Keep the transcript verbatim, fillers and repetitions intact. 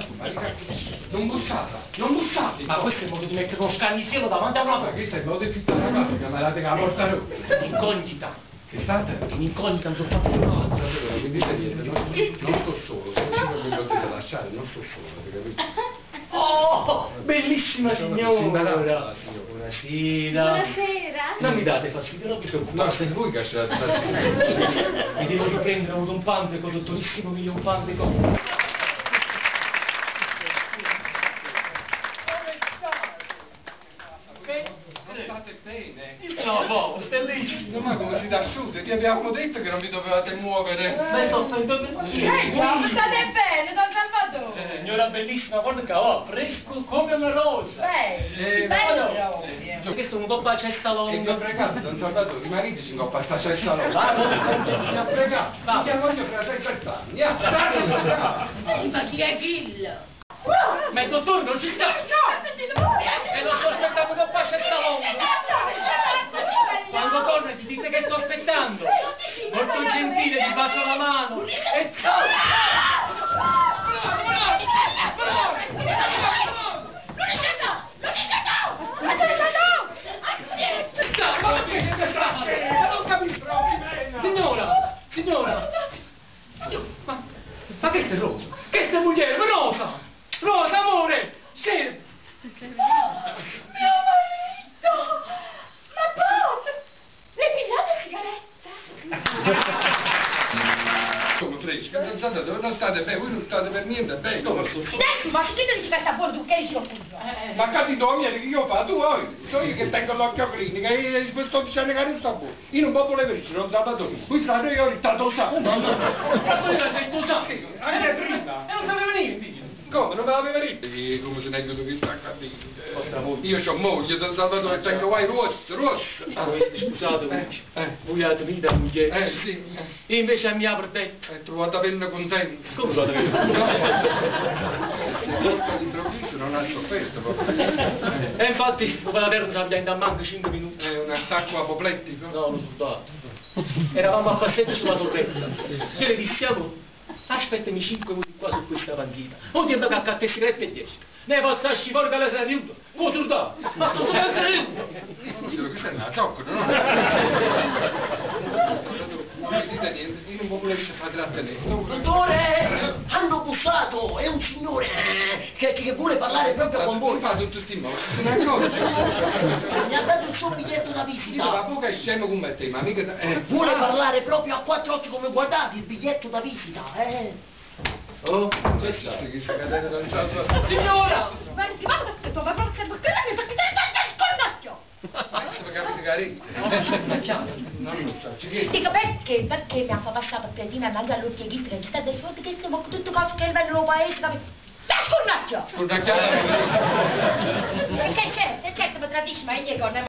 spazzatura, non buttate, non buttate. Ma questo è il modo di mettere uno scannifielo davanti a una porta. Ma questo è il modo di fittare la casa, che me la tenga a porta lui. Incognita. Che state? In incognita, non sono fatto nulla. No, mi dite niente, non sto solo, se non mi potete lasciare, non sto solo, capito? Oh, bellissima signora. Buonasera. Buonasera. Non mi date fastidio, non vi preoccupate. No, è lui che ha dato fastidio. Mi devo riprendere un Don Panteco, dottorissimo Milion Panteco. No, boh, stai lì. No, ma come si dà asciutto? Ti abbiamo detto che non vi dovevate muovere. Eh, no, state bene, Don Salvatore. Eh, signora bellissima, guarda che ho, fresco come una rosa. Beh, eh, bello. Io che sono un coppa cesta longa. E ti ho pregato, Don Salvatore, i mariti si coppa sta cesta longa. Ti ho pregato, ti chiamo io fra sei sette anni. Dai, ma chi è Gil? Ma il dottor non si sta. E lo sto aspettando con coppa cesta longa. Quando torna ti dice che sto aspettando, molto gentile, ti bacio la mano e signora, signora, ma, ma che è Rosa? Che è mugliere? Rosa! Rosa, amore! Sì! Non state bene, voi non state per niente bene. No, so. Dai, ma chi non dice che sta buono tu che dici lo pugno? Eh, ma capito mia che io fa, tu oh, sono io che tengo l'occhio a clinica e sto dicendo che non sta buono. Io non posso leverci, non sta da dove. Qui fra noi ho rittato sangue. Ma tu la sei buttato? Anche prima. E non sapeva niente. Come? Non me l'aveva detto? Come se ne hai che sta capito? Io ho moglie, Don Salvatore, tengo guai rosso, rosso. Ah, scusate, vogliate vita, moglie? Eh, sì. Io invece mi apro detto. È trovata bene contenta. Come trovata bene contenta? All'improvviso non ha sofferto proprio. E infatti, dopo la terra ci abbiamo da manco cinque minuti. È un attacco apoplettico? No, lo so. Eravamo a passeggio sulla torretta. Io le dissiamo. Aspettami cinque minuti qua su questa panchina. O ti andate a cattare sigarette e esco. Ne posso scivolare dalla serriuta. Come tu da? Ma tu sei serriuta? Questa è una cioccola, no? Dite niente, io non posso riesce a far trattenere. Dottore, hanno bussato, è un signore che, che vuole parlare proprio con voi. Ma tutto il timore, non è accorgi. Mi ha dato il suo biglietto da visita. Ma poca è scemo con me, ma mica... Vuole parlare proprio a quattro occhi come guardate il biglietto da visita, eh. Oh, questa... Signora! Ma ti va a trovare qualche bocchetta che ti dico perché, perché mi ha fatto passare la piadina andando all'ultima che sta del suo che ho tutto cosa che il nuovo paese da sconnacchio! Sconnacchiata! Che c'è? Certo mi tradisce ma io con